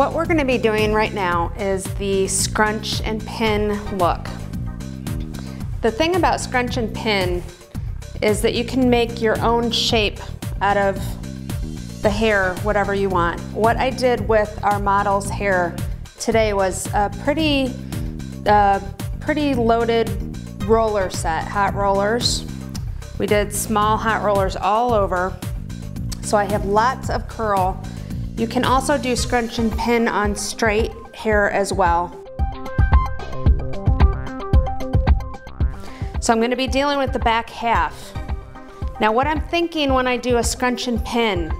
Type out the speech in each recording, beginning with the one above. What we're gonna be doing right now is the scrunch and pin look. The thing about scrunch and pin is that you can make your own shape out of the hair, whatever you want. What I did with our model's hair today was a pretty loaded roller set, hot rollers. We did small hot rollers all over, so I have lots of curl. You can also do scrunch and pin on straight hair as well. So I'm gonna be dealing with the back half. Now what I'm thinking when I do a scrunch and pin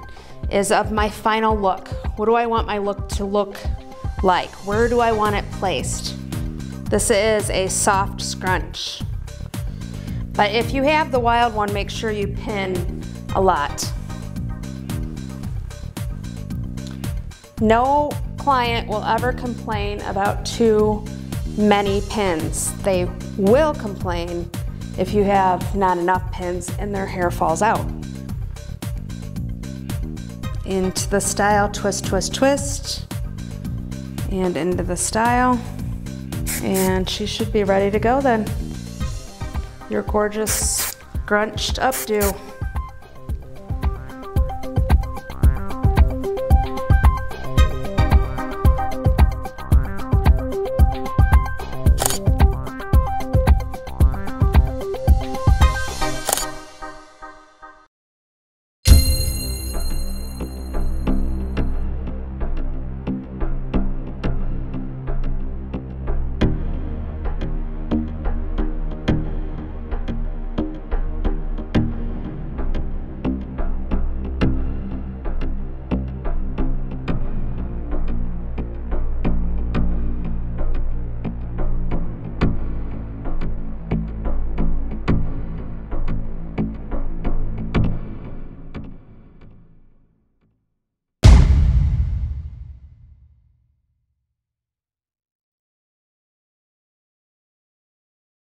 is of my final look. What do I want my look to look like? Where do I want it placed? This is a soft scrunch. But if you have the wild one, make sure you pin a lot. No client will ever complain about too many pins. They will complain if you have not enough pins and their hair falls out. Into the style, twist, twist, twist. And into the style. And she should be ready to go then. Your gorgeous scrunched updo.